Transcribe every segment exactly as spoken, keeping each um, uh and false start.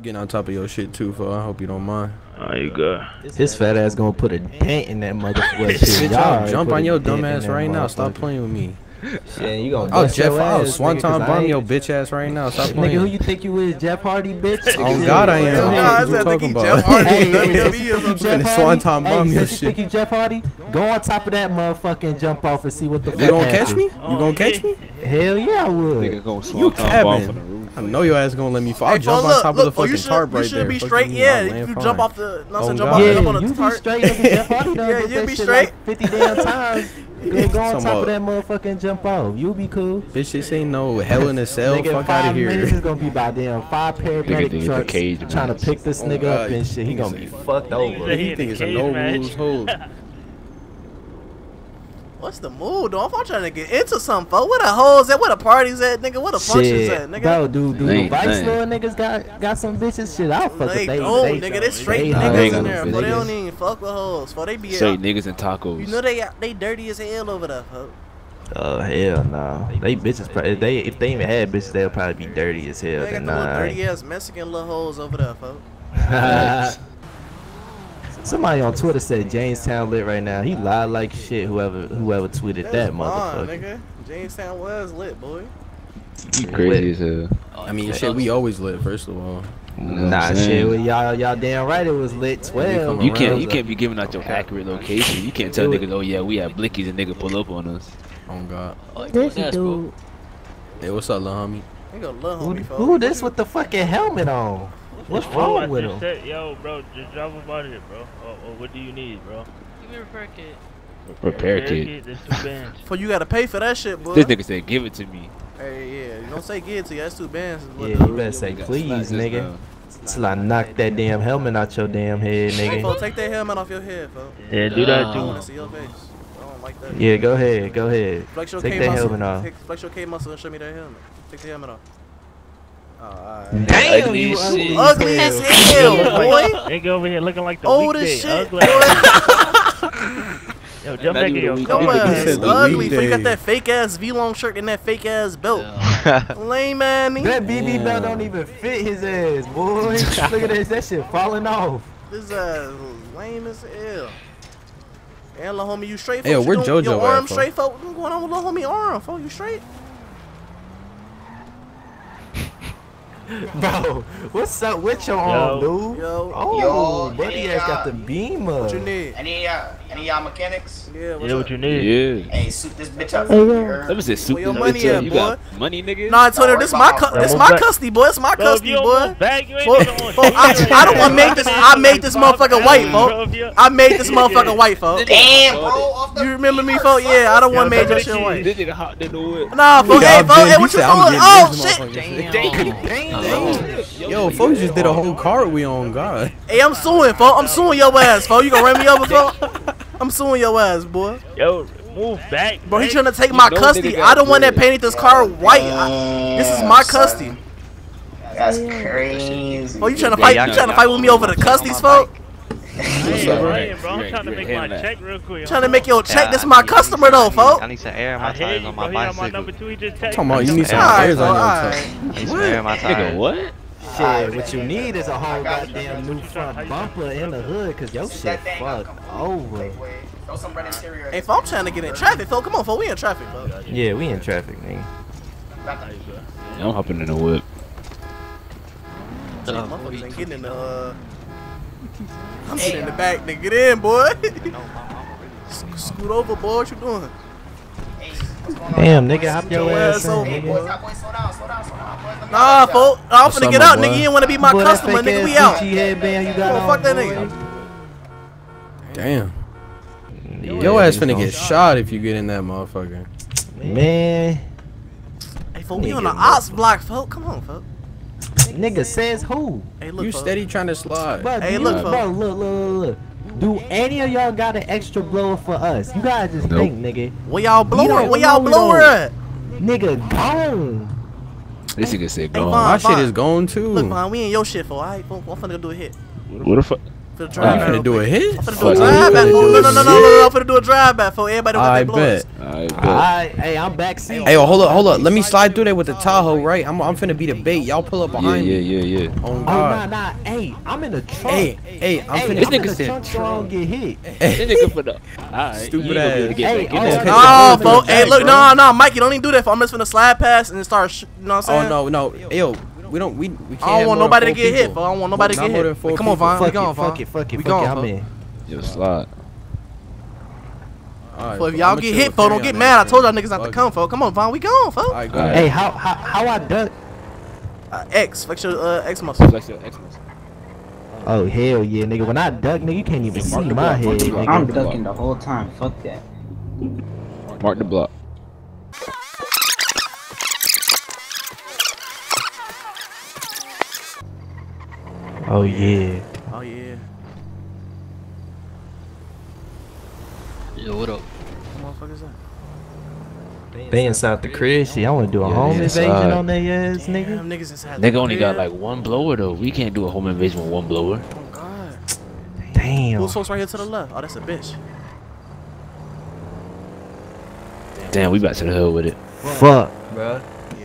I'm getting on top of your shit too, for I hope you don't mind. Oh, you good. His fat ass gonna put a dent in that motherfucker. Y'all jump on your dumb ass right now. Stop playing with me. Shit, you gonna oh, Jeff, I'll swanton bomb your bitch ass right now. Stop playing. Nigga, who you think you is, Jeff Hardy, bitch? Oh, God, I am. No, I said think you Jeff Hardy. Hey, swanton bomb your shit. You think you Jeff Hardy? Go on top of that motherfucking jump off and see what the fuck. You gonna catch me? You gonna catch me? Hell yeah, I would. Nigga, go swanton bomb for the roof. I know your ass gonna let me fall. I'll hey, jump look, on top look, of the oh, fucking should, tarp right there. You should there. be straight, fucking yeah. You fine. jump off the, no, oh, jump off, yeah, jump on the you tarp. Straight, yeah, you be straight. Like fifty damn times. Go, go on top up. of that motherfucking jump off. You be cool. Bitch, this ain't no hell in a cell. Nigga, fuck out of here. This is gonna be by damn five paramedic trucks trying to pick this nigga up and shit. He gonna be fucked over. He think it's a no rules hold. What's the mood, dog? I'm trying to get into something, folks. Where the hoes at? Where the parties at, nigga? Where the functions shit. at, nigga? Bro, dude, dude. Vice Lord niggas got, got some bitches. Shit, I'll fuck they with they. Oh, nigga, they, they straight they niggas in there. Bro, they don't even fuck with hoes. Bro, they be straight niggas and tacos. You know they they dirty as hell over there, folks. Oh, uh, hell no. Nah. They bitches, probably, if, they, if they even had bitches, they'll probably be dirty as hell. They got the little dirty ass Mexican little hoes over there, folks. Somebody on Twitter said Jamestown lit right now. He lied like shit. Whoever whoever tweeted that, that motherfucker. Nigga. Jamestown was lit, boy. You crazy as hell. I mean, shit, we always lit. First of all, nah, shit, y'all y'all damn right it was lit. Twelve. You can't you can't be giving out your accurate location. You can't tell niggas, oh yeah, we have blickies and nigga pull up on us. Oh God. Oh, that's cool. Hey, what's up, little homie? Who, who this with the fucking helmet on? What's wrong with him? Said, yo, bro, just drop him out of here, bro. Oh, oh, what do you need, bro? Give me a repair kit. Repair kit? For you gotta pay for that shit, boy. This nigga said, give it to me. Hey, yeah, you don't say give it to you. That's two bands. Yeah, you better you say please, nigga. Till I knock that damn helmet out your damn head, nigga. Hey, folks, take that helmet off your head, folks. Yeah, do that, too. I wanna see your face. I don't like that. Yeah, go ahead, go ahead. Flex your K muscle. Take that helmet off. Flex your K muscle and show me that helmet. Take the helmet off. Oh, all right. Damn, ugly you shit. ugly as hell, boy. They go over here looking like the old as shit, boy. Yo, jump back in your car. Your ass is ugly. You got that fake ass V-long shirt and that fake ass belt. Yeah. Lame man. That B B yeah. belt don't even fit his ass, boy. Look at this, that shit falling off. This ass lame as hell. And little homie, you straight? Hey, where JoJo at? Your arm straight, folks. What's going on with little homie arm, folks? You straight? Bro, what's up with your arm, dude? Yo, oh, yo, buddy has got the beamer. What you need? Any uh, any y'all mechanics? Yeah, what's yeah what you need? Yeah. Hey, soup this bitch up. Let me say soup this bitch up. You got money, nigga? Nah, Twitter, this my this my custody, boy. It's my custody, boy. I don't want make this. I made this motherfucker white, folks. I made this motherfucker white, folks. Damn, bro. You remember me, folks? Yeah, I don't want made your shit white. This nigga hot than the wood. Nah, folks. Hey, folks. Hey, what you doing? Oh shit. Damn. Yo, yo folks just did a whole cartwheel on God. Hey, I'm suing, folks. I'm suing your ass, folks. You gonna run me over, folks? I'm suing your ass, boy. Yo, move back. Bro, he trying to take my custody. I don't want that painted this car white. I, this is my custody. That's crazy. Oh, you trying to fight? You trying to fight with me over the custodies, folks? Hey, right, bro, I'm trying to make my check real quick. Trying to make your check. Yeah, this is my customer though, folks. I need some air in my tires on my bicycle. Come on, you need some tires on your tires. What? Nigga, what? Shit, what you need is a whole goddamn new front bumper in the hood, cause your shit fucked over. Hey, if I'm trying to get in traffic, folks, come on, folks, we in traffic, folks. Yeah, we in traffic, nigga. I'm hopping in the whip. Motherfuckers ain't getting in the. Uh, I'm hey, sitting in the back, nigga. Get in, boy. Scoot over, boy. What you doing? Damn, nigga. Hop your ass over, boy. Nah, folks. I'm finna get out, nigga. You didn't want to be my customer, nigga. We out. Fuck that nigga. Damn. Your ass finna get shot if you get in that motherfucker. Man. Hey, folks. We on the ops block, folks. Come on, folks. Nigga says who? Hey, look, you steady trying to slide. Bro, hey, look, bro, look, look, look, look. Do any of y'all got an extra blower for us? You guys just nope. think, nigga. Where y'all blower? Where y'all blower at? Nigga, gone. This nigga said gone. Hey, Vaughn, My Vaughn. shit is gone too. Look, man, we in your shit for. Alright, I'm finna go do a hit. What the fuck? I'm finna do a hit. I'm finna do a drive back. No, no, no, no, no, no. I'm finna do a drive back for everybody with their blowers. Alright, right, hey, I'm back. Seat. Hey, hold up, hold up. Let me slide through there with the Tahoe, right? I'm, I'm finna be the bait. Y'all pull up behind me. Yeah, yeah, yeah, yeah. Oh, nah, nah. Hey, I'm in the trunk. Hey, hey, I'm finna. This nigga said trunk. Get hit. This nigga finna. Alright, stupid ass. Hey, oh, bro. Hey, look, no, no, Mike, you don't even do that. I'm just finna slide past and start. You know what I'm saying? Oh no, no. Yo. We don't. We. we can't I don't want nobody to get people. hit, bro. I don't want nobody Not to get hit. Come people. on, Vaughn. Fuck we gone, Vaughn. Fuck it. Fuck it. We fuck gone, it. I'm in. Yo, slide. Right, so if y'all get hit, fo, don't get mad. Man. I told y'all niggas not fuck to come, fo. Come on, Vaughn. We gone, fo. Right, go right. Hey, how how how I done? Uh, X. Flex your uh, X muscle. Flex your X muscle. Oh hell yeah, nigga. When I duck, nigga, you can't even see my head. I'm ducking the whole time. Fuck that. Mark the block. Oh yeah. Oh yeah. Yo, what up? What the motherfuckers that? They inside the crib. See, I wanna do a yeah, home invasion inside. on their ass, nigga. Damn, niggas inside Nigga the only crib. got like one blower though. We can't do a home invasion with one blower. Oh god. Damn. Who's folks right here to the left? Oh, that's a bitch. Damn, Damn we about to the hell with it. Fuck, bro.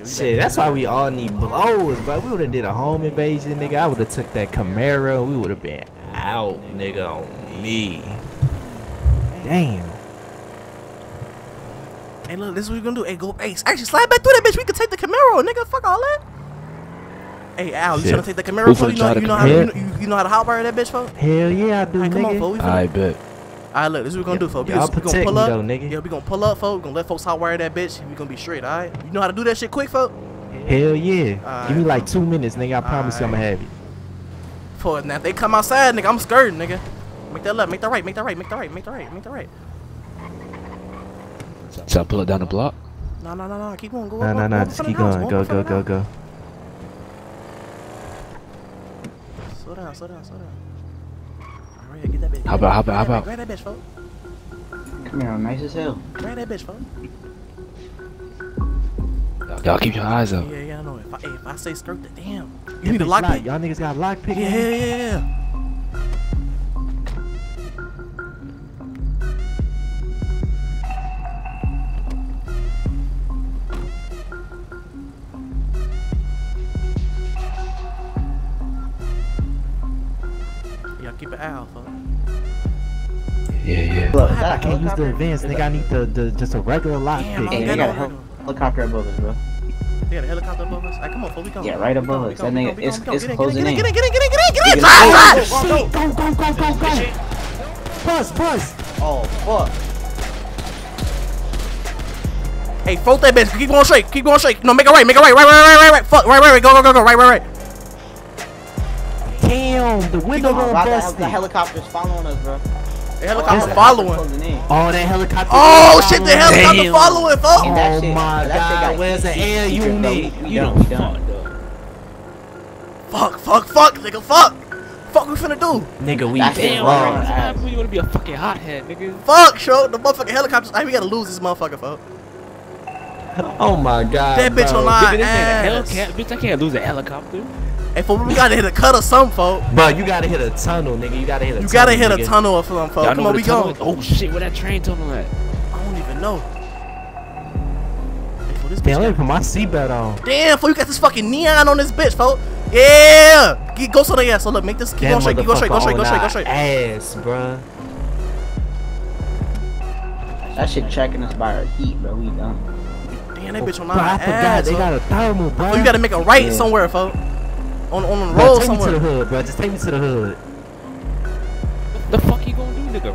Shit, that's why we all need blows, bro. We would've did a home invasion, nigga. I would've took that Camaro. We would've been out, nigga, on me. Damn. Hey, look, this is what we gonna do. Hey, go, hey, actually, slide back through that bitch. We could take the Camaro, nigga. Fuck all that. Hey, Al, you trying to take the Camaro, for you know, you know how to, you, know, you know how to hotwire that bitch, folks? Hell yeah, I do, right, nigga. Come on, folks. I bet. Alright, look, this is what we're gonna yeah, do, folks. We're gonna pull up. Though, nigga. Yeah, we're gonna pull up, folks. We're gonna let folks hotwire that bitch. We're gonna be straight, alright? You know how to do that shit quick, folks? Hell yeah. Right. Give me like two minutes, nigga. I promise right. you I'm gonna have it. For now, if they come outside, nigga, I'm skirting, nigga. Make that left, make that right, make that right, make that right, make that right, make that right. Should I pull it down the block? No, no, no, no. Keep going, go, go. No, no, no. Just keep going. Go, go, go, go. Slow down, slow down, slow down. Get that bitch. How about, how about, how about? Grab that bitch, folks. Come here, I'm nice as hell. Grab that bitch, folks. Y'all keep your eyes up. Yeah, yeah, I know. If I, if I say skirt, the damn. You that need a lockpick. Y'all niggas got a lockpick. Yeah, yeah, yeah, yeah. Keep it out, huh? Yeah, yeah. Look, I can't use the advanced, nigga. I need the, the just a regular lock pick. Hey, they got a helicopter above us, bro. They got a helicopter above us? Alright, come on, folks, we going. Yeah, right above us. That nigga is closing in. Get in, get in, get in, get in, get in! Go, go, go, go, go, go! Buzz, buzz! Oh, fuck. Hey, fold that bitch. Keep going straight. Keep going straight. No, make it right. Make it right. Right, right, right, right, right. Fuck. Right, right, right. Go, go, go, go. Right, right, right. Damn, the window gonna bust. The helicopter's following us, bro. The helicopter's following. Oh, that helicopter. Oh shit, the helicopter following, folks. Oh my god, where's the air unit? You don't know. Fuck, fuck, fuck, nigga, fuck. Fuck, we finna do. Nigga, we damn. You wanna be a fucking hothead, nigga? Fuck, show the motherfucking helicopters. I we gotta lose this motherfucker, folks. Oh my god. That bitch online. Bitch, I can't lose a helicopter. Hey, folks, we gotta hit a cut or something, folks. Bro, you gotta hit a tunnel, nigga. You gotta hit a you tunnel. You gotta hit nigga. a tunnel or something, folks. Come on, we go. Oh, shit, where that train tunnel at? I don't even know. Hey, folks, this bitch. Damn, let me put my seatbelt on. Damn, folks, you got this fucking neon on this bitch, folks. Yeah! Get, go so they ass. So, look, make this. Keep going straight, keep going straight, go straight, go straight, go straight. Ass, bro. That shit tracking us by our heat, bro. We done. Damn, that bitch on our ass. I forgot, they got a thermal, bro. Oh, you gotta make a right yeah. somewhere, folks. On, on the road bro, somewhere. Take me to the hood, bro. Just take me to the hood. What the fuck you gonna do, nigga?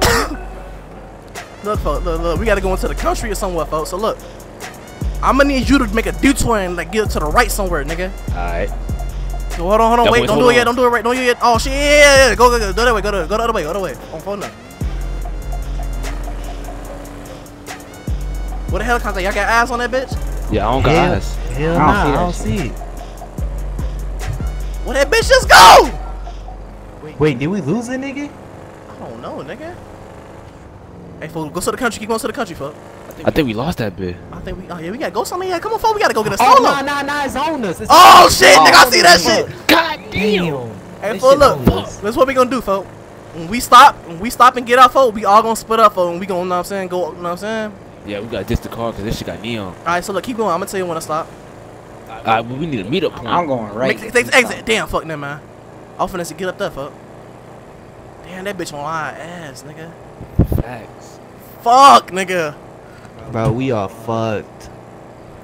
Look, folks, look, look. We gotta go into the country or somewhere, folks. So look, I'm gonna need you to make a detour and like get to the right somewhere, nigga. All right. So hold on, hold on, that wait, don't do it on. yet, don't do it right, don't do it yet. Oh shit, yeah, yeah. Go, go, go, go that way, go, go, go the other way, go the other way. On phone now. What the hell, y'all got eyes on that bitch? Yeah, I don't got hell, eyes. Hell no, I don't see it. Well, that bitch just go! Wait, Wait, did we lose it, nigga? I don't know, nigga. Hey, folks, go to the country. Keep going to the country, fuck. I think, I we, think we lost that bit. I think we. Oh yeah, we gotta go somewhere. Yeah, come on, fuck. We gotta go get a solo. Oh nah, nah, nah, it's on us. It's oh on shit, us. nigga, I see that oh, shit. God damn. Hey, folks, look. That's what we gonna do, folks. When we stop, when we stop and get our folks, we all gonna split up, folks, and we gonna, you know what I'm saying, go, you know what I'm saying, Yeah, we gotta ditch the car because this shit got neon. All right, so look, keep going. I'm gonna tell you when to stop. All right, we need a meetup point. I'm going right. Make, take the exit. Damn, fuck that man. I'm finna get up there, fuck. Damn, that bitch on our ass, nigga. Facts. Fuck, nigga. Bro, we are fucked.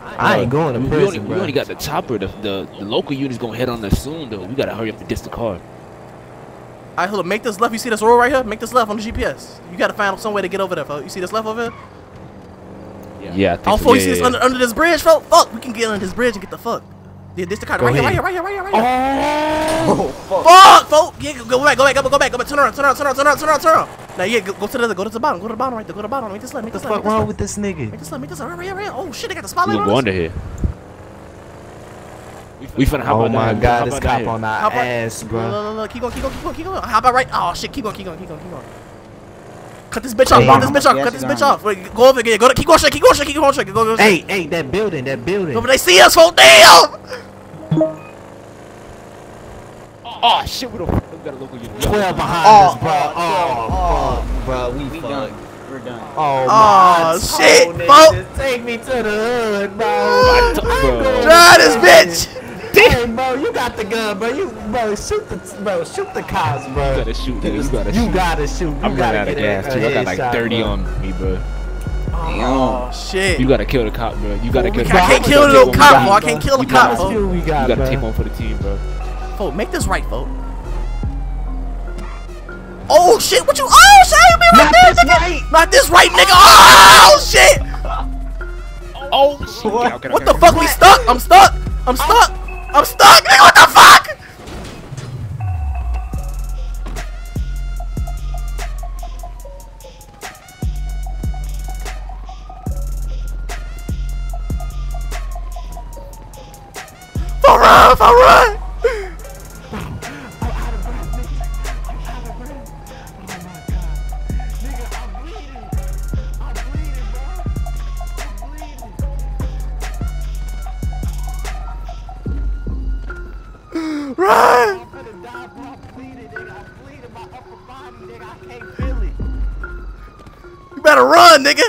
I ain't going to prison, we only, bro. We only got the chopper. The, the, the local unit's gonna head on us soon, though. We gotta hurry up to ditch the car. All right, hold up. Make this left. You see this road right here? Make this left on the G P S. You gotta find some way to get over there, fuck. You see this left over here? Yeah, yeah, I think oh, so. You yeah, see this yeah. under, under this bridge, fuck? Fuck, we can get under this bridge and get the fuck. Yeah, this the car right here, right here, right here, right here, right here. Oh, fuck, fuck, fuck. Yeah, go back, go back, go back, go back, go back. Turn around, turn around, turn around, turn around, turn around, turn around. Now, yeah, go, go to the, go to the bottom, go to the bottom, right there, go to the bottom. Make this left, make this left. What the fuck wrong with this nigga? Make this left, make this left, right here, right here. Oh shit, they got the spotlight. We go under here. We finna hop on. Oh my god, this cop on our ass, bro. Look, look, look, keep going, keep going, keep going, keep going. How about right? Oh shit, keep going, keep going, keep going, keep going. Cut this bitch off! Hey, cut this bitch off! Cut this bitch off! Wait, go over again. Go to keep going straight. Keep going straight. Keep going straight. Go, go straight. Hey, hey, that building, that building. But they see us, whole damn! Oh shit, we don't. We got a local unit. Twelve behind oh, us, bro. Oh, oh, oh, bro, we, we fucked. Done. We're done. Oh, oh shit, folks! Take me to the hood, bro. bro. Try this bitch. Hey, bro, you got the gun, bro. You, bro, shoot the, bro, shoot the cops, bro. You gotta shoot, dude. You gotta shoot. You gotta shoot. You I'm running out of gas, too. I got like thirty bro. on me, bro. Oh, damn. Shit. You gotta kill the cop, bro. You gotta oh, kill the cop. I can't kill the little cop, bro. I can't kill the cop, bro. You gotta bro. take one for the team, bro. Oh, make this right, folks. Oh, shit. What you. Oh, shit. You be right there, nigga. Right. Not this right, nigga. Oh, shit. Oh, shit. What, okay, okay, what okay, the okay. fuck? What? We stuck? I'm stuck. I'm stuck. Oh. I'm stuck, nigga, what the fuck? For real, for real. I'm out of breath, nigga. I'm out of breath. Oh my god. Nigga, I'm bleeding. I'm bleeding, bro. I'm bleeding. Run! I'm gonna die, bro. I'm bleeding, nigga. I'm bleeding my upper body, nigga. I can't feel it. You better run, nigga.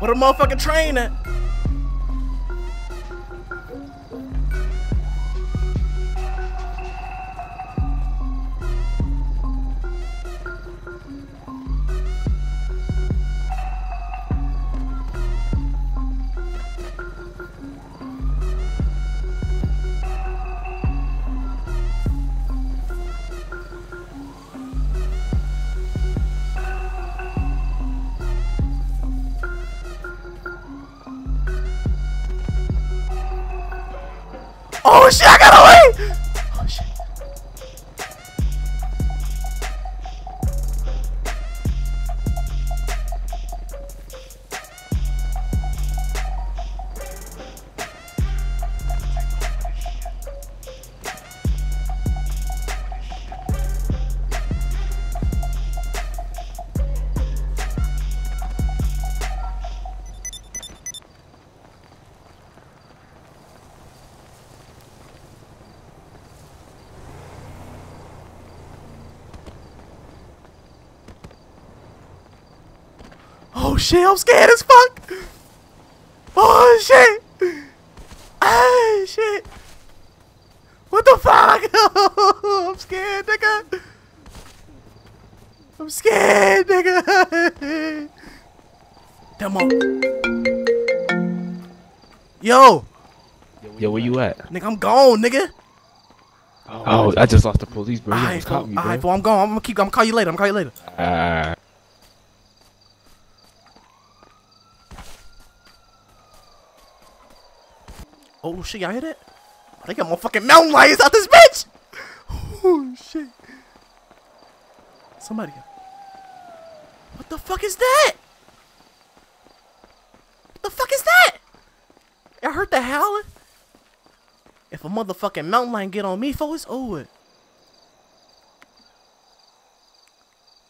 What a motherfucking train at? Oh shit, I got away! Oh shit. Oh shit, I'm scared as fuck. Oh shit. Ah shit. What the fuck? I'm scared, nigga. I'm scared, nigga. Demo. Yo. Yo, where you at? Nigga, I'm gone, nigga. Oh, oh I just lost the police, bro. You almost caught me, bro. Alright, bro, I'm gone. I'm gonna keep. I'm gonna call you later. I'm gonna call you later. Uh. Oh shit, y'all hear that? They got more fucking mountain lions out this bitch! Oh shit. Somebody. What the fuck is that? What the fuck is that? Y'all heard the howling? If a motherfucking mountain lion get on me, folks, it's over.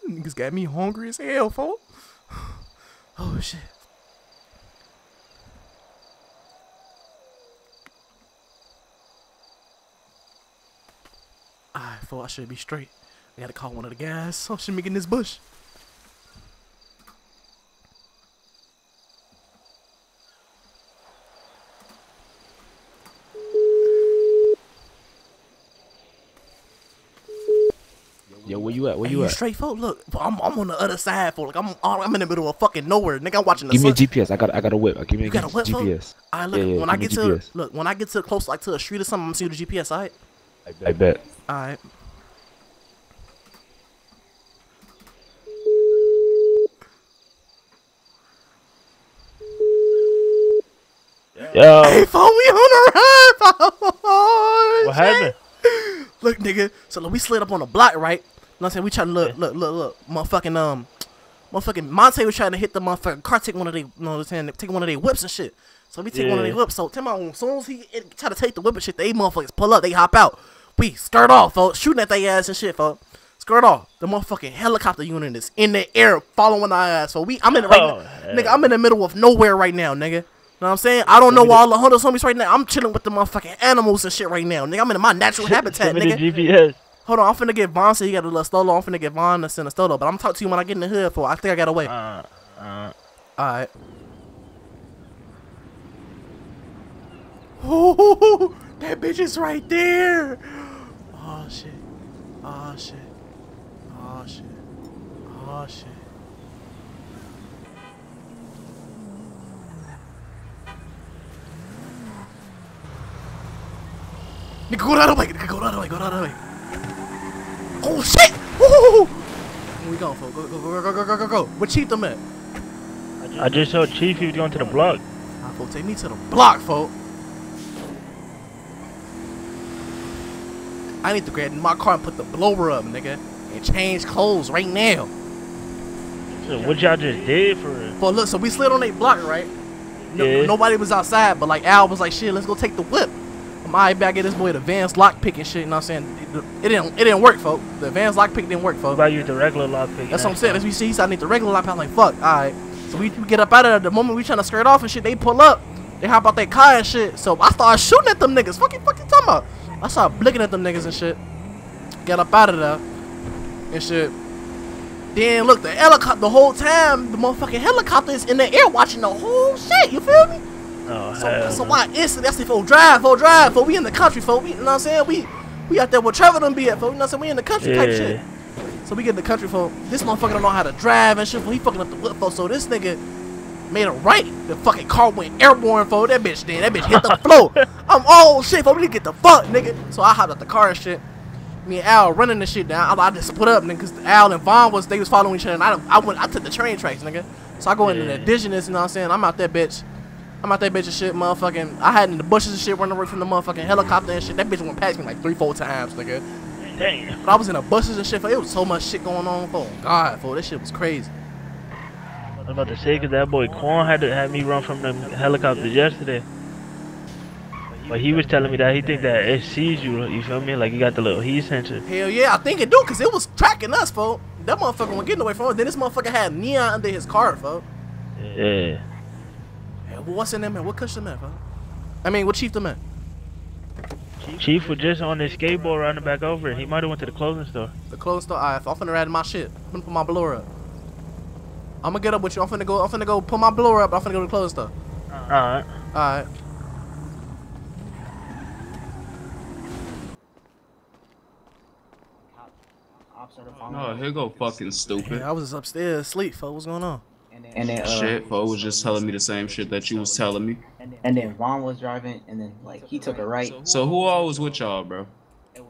Niggas got me hungry as hell, folks. Oh shit. fool, I should be straight. I gotta call one of the guys. I should be getting this bush. Yo, where you at? Where hey, you, you at? Straight, fool. Look, I'm, I'm on the other side, fool. Like I'm, I'm in the middle of fucking nowhere, nigga. I'm watching the. Give sun. me a G P S. I got, I got a whip. Give me a, you got a whip, G P S. All right, look. Yeah, yeah, when I get to, look, when I get to close, like to a street or something, I'm gonna see the G P S. All right. I bet. I bet. All right. Yo. Hey, fool, we on the ride, fool. What happened? Look, nigga, so look, we slid up on the block, right? You know what I'm saying? We trying to look, look, look, look, motherfucking, um, motherfucking Monte was trying to hit the motherfucking car, take one of they, you know what I'm saying, take one of their whips and shit. So we take yeah. one of their whips, so tell me, as soon as he try to take the whip and shit, they motherfuckers pull up, they hop out. We skirt off, folks, shooting at their ass and shit, folks. Skirt off. The motherfucking helicopter unit is in the air following our ass. So we, I'm in the, right oh, now, nigga, I'm in the middle of nowhere right now, nigga. You know what I'm saying? I don't know where all the hunters homies right now. I'm chilling with the motherfucking animals and shit right now, nigga. I'm in my natural habitat, nigga. G P S. Hold on, I'm finna get Vaughn. So you got a little stolo. I'm finna get Vaughn to send a stolo. But I'm gonna talk to you when I get in the hood for. I think I got away. Uh, uh. Alright. Ooh, that bitch is right there. Oh shit. Oh shit. Oh shit. Oh shit. Nigga, go the other way, nigga, go the other way, go the other way. Oh shit! Woo! Here we go, folks. Go, go, go, go, go, go, go, go. Where Chief them at? I just saw Chief, he was going to the block. Nah, folks, take me to the block, folks. I need to grab my car and put the blower up, nigga. And change clothes right now. So what y'all just did for it? Well, look, so we slid on that block, right? No, yeah. Nobody was outside, but like Al was like, shit, let's go take the whip. My bad, I get this boy the advanced lockpick and shit. You know what I'm saying? It, it didn't, it didn't work, folk. The advanced lockpick didn't work, folk. Why you the regular lockpick? That's what I'm saying. As we see, so I need the regular lockpick. I'm like, fuck. All right. So we, we get up out of there. The moment we trying to skirt off and shit, they pull up. They hop out their car and shit. So I started shooting at them niggas. Fucking, fucking talking about. I started blinking at them niggas and shit. Get up out of there and shit. Then look, the helicopter. The whole time, the motherfucking helicopter is in the air watching the whole shit. You feel me? Oh, so, so why instantly? That's the full drive, full drive, full. We in the country, full. We, you know what I'm saying? We, we out there where Trevor done be at, full. You know what I'm saying? We in the country yeah. type shit. So we get in the country, full. This motherfucker don't know how to drive and shit, full. He fucking up the whip, full. So this nigga made a right. The fucking car went airborne, full. That bitch did. That bitch hit the floor. I'm all shit, full. We need to get the fuck, nigga. So I hopped out the car and shit. Me and Al running this shit down. I, I just split up, nigga, because Al and Vaughn was, they was following each other. And I, I went, I took the train tracks, nigga. So I go yeah. into the indigenous, you know what I'm saying? I'm out that bitch. I'm out that bitch and shit, motherfucking. I had in the bushes and shit, running away from the motherfucking helicopter and shit. That bitch went past me like three, four times, nigga. Dang. But I was in the bushes and shit. It was so much shit going on. Oh God, fool, this shit was crazy. I was about to say, cause that boy Quan had to have me run from the helicopter yesterday. But he was telling me that he think that it sees you. You feel me? Like you got the little heat sensor. Hell yeah, I think it do, cause it was tracking us, fool. That motherfucker wasn't getting away from us. Then this motherfucker had neon under his car, fool. Yeah. What's in them, man? What cush them at, bro? I mean, what Chief them at? Chief was just on his skateboard running back over it. He might have went to the clothing store. The clothing store? Alright, I'm finna ride my shit. I'm finna put my blower up. I'm gonna get up with you. I'm finna go, I'm finna go put my blower up. I'm finna go to the clothing store. Alright. Alright. No, here go fucking stupid. Yeah, I was just upstairs asleep, fo. What's going on? And then uh, shit, Bo was just telling me the same shit that you was telling me. And then Vaughn was driving, and then like he took a right. So who all was with y'all, bro?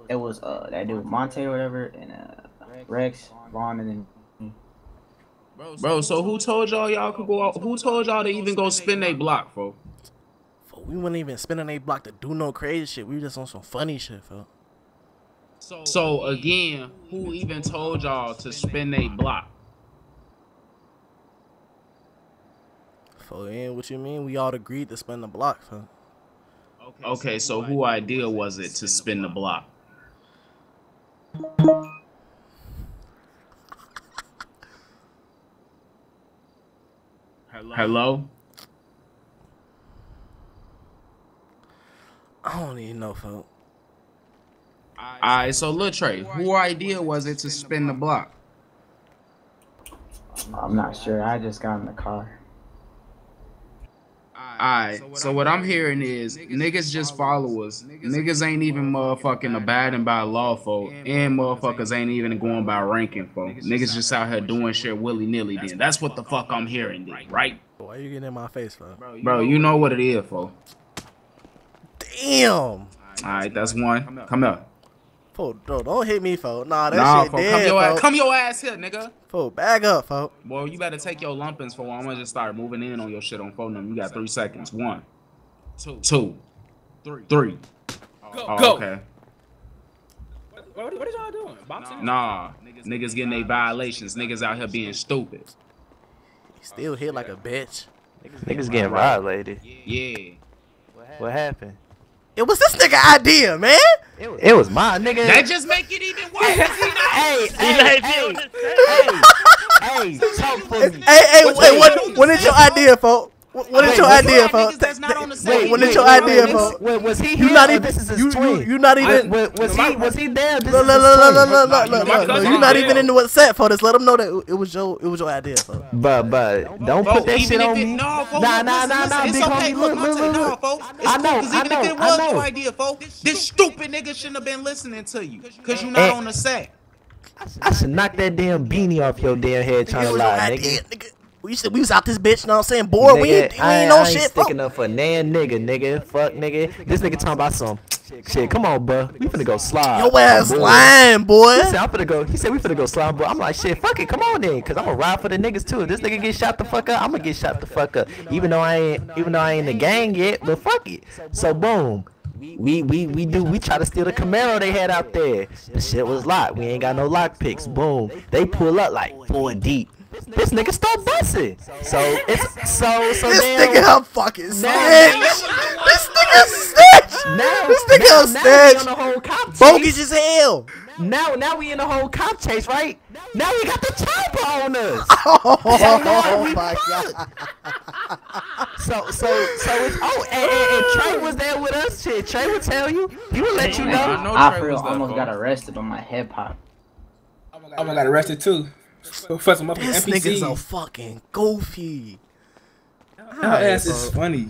It was uh that dude Monte or whatever, and uh Rex, Vaughn, and then. Bro, so who told y'all y'all could go out? Who told y'all to even go spin they block, bro? We weren't even spinning they block to do no crazy shit. We were just on some funny shit, bro. So again, who even told y'all to spin they block? Fo, yeah, what you mean? We all agreed to spin the block, fo. Okay, okay, so, so who idea was it to spin the block? Hello? Hello? I don't even know, fo. I, Alright, so Lil Trey, whose idea was it to spin the block? I'm not sure. I just got in the car. Alright, so what I'm hearing is niggas just follow us. Niggas ain't even motherfucking abiding by law, folk. And motherfuckers ain't even going by ranking, folk. Niggas just out here doing shit willy-nilly, then. That's what the fuck I'm hearing, then, right? Why are you getting in my face, bro? Bro, you know what it is, folk. Damn! Alright, that's one. Come up. Fool, bro, don't hit me, fool. Nah, that nah, shit fool, dead, come your, ass, come your ass here, nigga. Fool, bag up, fool. Well, you better take your lumpins, fool. I'm gonna just start moving in on your shit on phone number. You got three seconds. One, two, two three. three. Go, oh, go. Okay. What, what is y'all doing? Boxing? Nah, niggas, niggas getting their violations. Niggas out here being stupid. He still hit like a bitch. Niggas, niggas getting violated. Yeah. What happened? It was this nigga idea, man. It was, it was my nigga. That just make it even worse. Hey, hey, hey, hey, talk for me. Hey, hey, wait, what? What is your idea, folks? What is your idea, folks? That's not on the same. What is your idea, folks? Was he here? This is his twin. You not even. Was he? Was he there? Look, look, look, look, look, look, look, look. You not even into what set, folks. Let them know that it was your, it was your idea, folks. But, but, don't put that shit on me. Nah, nah, nah, nah. It's okay. Look, look, folks. I know, I know, I know. It was your idea, folks. This stupid nigga shouldn't have been listening to you, cause you not on the set. I should knock that damn beanie off your damn head, trying to lie, nigga. We said we was out this bitch, know what I'm saying? Boy, nigga, we ain't, we ain't I, no I ain't shit, sticking up for nan nigga, nigga. Fuck, nigga. This nigga talking about some shit. Come on, bro. We finna go slide. Your ass oh, boy. lying, boy. He said, I'm finna go. He said we finna go slide, boy. I'm like, shit, fuck it. Come on, then. Cause I'ma ride for the niggas, too. If this nigga get shot the fuck up, I'ma get shot the fuck up. Even though I ain't, even though I ain't the gang yet, but fuck it. So, boom. We, we, we do. We try to steal the Camaro they had out there. The shit was locked. We ain't got no lock picks. Boom. They pull up like four deep. This nigga start busting. So it's so so this damn. Nigga I'm fucking snitch. This nigga snitch. Now, this nigga snitch. Bogus as hell. Now now we in the whole cop chase, right? Now we got the chopper on us. Oh, oh my fuck. God. So so so it's oh and, and, and Trey was there with us. Shit, Trey would tell you. He would let you know. I, I real, almost there, got bro. arrested on my hip hop. I almost got arrested too. So fuss him up with N P Cs. This nigga's so fucking goofy. Your ass is funny.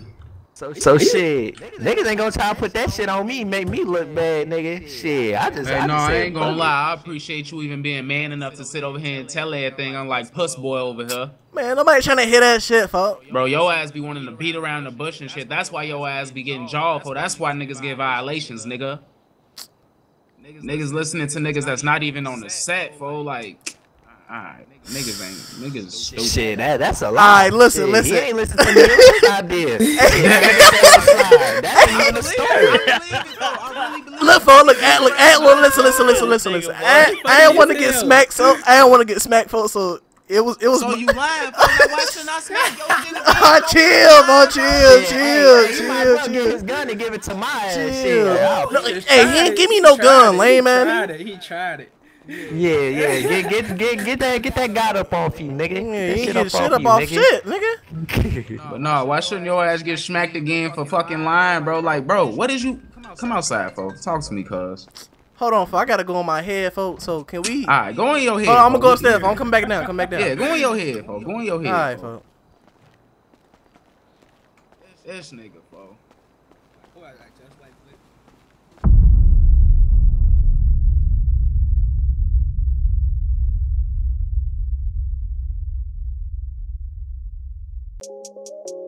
So, so shit, niggas ain't gonna try to put that shit on me, make me look bad, nigga. Shit, I just. Hey, I no, just I ain't gonna funny. lie. I appreciate you even being man enough to sit over here and tell everything. I'm like puss boy over here. Man, nobody trying to hear that shit, fuck. Bro, your ass be wanting to beat around the bush and shit. That's why your ass be getting jawed for. That's why niggas get violations, nigga. Niggas listening to niggas that's not even on the set, fo. Like. Alright, niggas ain't niggas stupid. Shit, that, that's a lie. Alright, listen, shit, listen. He ain't listen to me. This idea. That ain't even a story. Look, folks, look, at, look, at, look, listen, listen, listen, listen, listen. I, I don't want to get smacked, so I don't want to get smacked, folks. So it was, it was. So you lying? Why should I smack your shit? Chill, bro, chill, chill, chill, chill. His gun and give it to my ass. Hey, he ain't give me no gun, lame man. He tried it. He tried it. Yeah, yeah, get get get get that get that guy up off you, nigga. Yeah, he shit up, shit off, up you, off nigga. Shit, nigga. But no, why shouldn't your ass get smacked again for fucking lying, bro? Like, bro, what is you? Come outside, folks. Talk to me, cuz. Hold on, folks. I gotta go on my head, folks. So can we? All right, go in your head. Oh, I'm gonna go upstairs. I'm gonna come back down. Come back down. Yeah, go in your head, folks. Go in your head. All right, folks. This nigga, folks. Thank you.